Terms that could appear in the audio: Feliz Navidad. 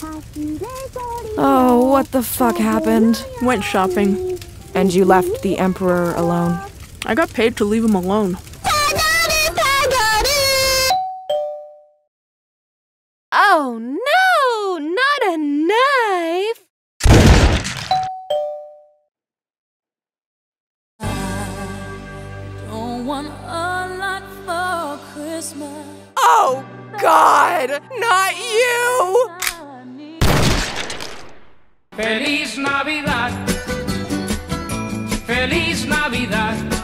Oh, what the fuck happened? Went shopping. And you left the emperor alone? I got paid to leave him alone. Oh no! Not a knife! I don't want a lot for Christmas. Oh God! Not you! Feliz Navidad. Feliz Navidad.